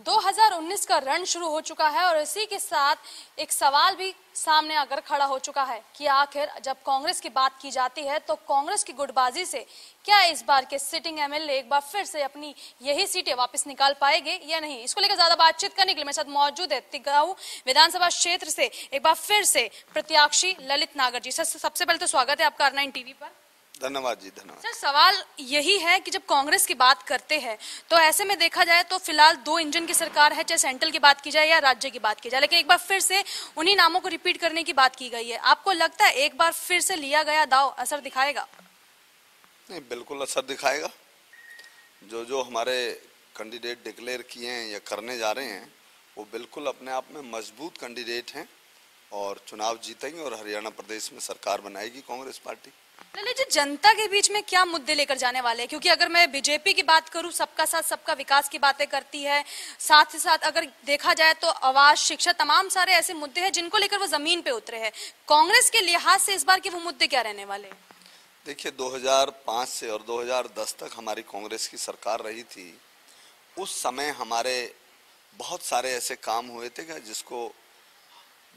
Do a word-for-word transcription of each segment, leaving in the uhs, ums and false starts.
दो हज़ार उन्नीस का रण शुरू हो चुका है और इसी के साथ एक सवाल भी सामने आकर खड़ा हो चुका है कि आखिर जब कांग्रेस की बात की जाती है तो कांग्रेस की गुटबाजी से क्या इस बार के सिटिंग एमएलए एक बार फिर से अपनी यही सीटें वापस निकाल पाएंगे या नहीं। इसको लेकर ज्यादा बातचीत करने के लिए मेरे साथ मौजूद है तिगांव विधानसभा क्षेत्र से एक बार फिर से प्रत्याशी ललित नागर जी। सर सबसे पहले तो स्वागत है आपका आर नाइन टीवी पर। धन्यवाद जी, धन्यवाद। सर सवाल यही है कि जब कांग्रेस की बात करते हैं तो ऐसे में देखा जाए तो फिलहाल दो इंजन की सरकार है, चाहे सेंट्रल की बात की जाए या राज्य की बात की जाए, लेकिन एक बार फिर से उन्हीं नामों को रिपीट करने की बात की गई है। आपको लगता है एक बार फिर से लिया गया दाव असर दिखाएगा? नहीं, बिल्कुल असर दिखाएगा। जो जो हमारे कैंडिडेट डिक्लेयर किए हैं या करने जा रहे हैं वो बिल्कुल अपने आप में मजबूत कैंडिडेट हैं और चुनाव जीतेंगे और हरियाणा प्रदेश में सरकार बनाएगी कांग्रेस पार्टी। ललित जी, जनता के बीच में क्या मुद्दे लेकर जाने वाले हैं? क्योंकि अगर मैं बीजेपी की बात करूं, सबका साथ सबका विकास की बातें करती है, साथ ही साथ अगर देखा जाए तो आवास, शिक्षा, तमाम सारे ऐसे मुद्दे हैं जिनको लेकर वो जमीन पे उतरे हैं। कांग्रेस के लिहाज से इस बार के वो मुद्दे क्या रहने वाले? देखिए, दो हज़ार पाँच से और दो हज़ार दस तक हमारी कांग्रेस की सरकार रही थी, उस समय हमारे बहुत सारे ऐसे काम हुए थे जिसको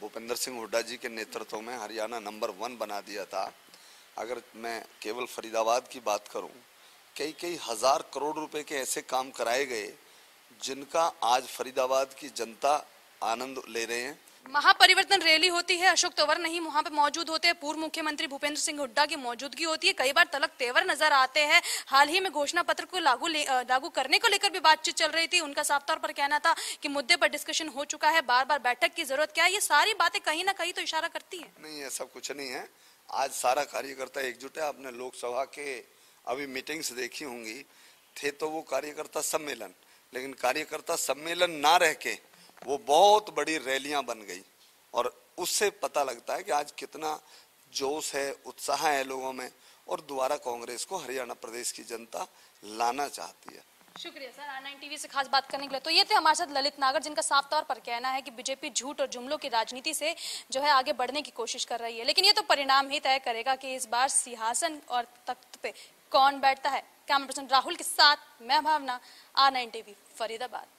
भूपेंद्र सिंह हुड्डा जी के नेतृत्व में हरियाणा नंबर वन बना दिया था। अगर मैं केवल फरीदाबाद की बात करूं, कई कई हज़ार करोड़ रुपए के ऐसे काम कराए गए जिनका आज फरीदाबाद की जनता आनंद ले रहे हैं। महापरिवर्तन रैली होती है, अशोक तोवर नहीं वहां पे मौजूद होते हैं, पूर्व मुख्यमंत्री भूपेंद्र सिंह हुड्डा की मौजूदगी होती है, कई बार तलक तेवर नजर आते हैं। हाल ही में घोषणा पत्र को लागू लागू करने को लेकर भी बातचीत चल रही थी, उनका साफ तौर पर कहना था कि मुद्दे पर डिस्कशन हो चुका है, बार बार बैठक की जरूरत क्या है। ये सारी बातें कहीं ना कहीं तो इशारा करती है। नहीं, ऐसा कुछ नहीं है। आज सारा कार्यकर्ता एकजुट है। आपने लोकसभा के अभी मीटिंग्स देखी होंगी, थे तो वो कार्यकर्ता सम्मेलन, लेकिन कार्यकर्ता सम्मेलन ना रह के वो बहुत बड़ी रैलियां बन गई और उससे पता लगता है कि आज कितना जोश है, उत्साह है लोगों में और दोबारा कांग्रेस को हरियाणा प्रदेश की जनता लाना चाहती है। शुक्रिया सर, आर नाइन टीवी से खास बात करने के लिए। तो ये थे हमारे साथ ललित नागर, जिनका साफ तौर पर कहना है कि बीजेपी झूठ और जुमलों की राजनीति से जो है आगे बढ़ने की कोशिश कर रही है, लेकिन ये तो परिणाम ही तय करेगा कि इस बार सिंहासन और तख्त पे कौन बैठता है। कैमरा पर्सन राहुल के साथ मैं Bhavna, R nine TV Faridabad.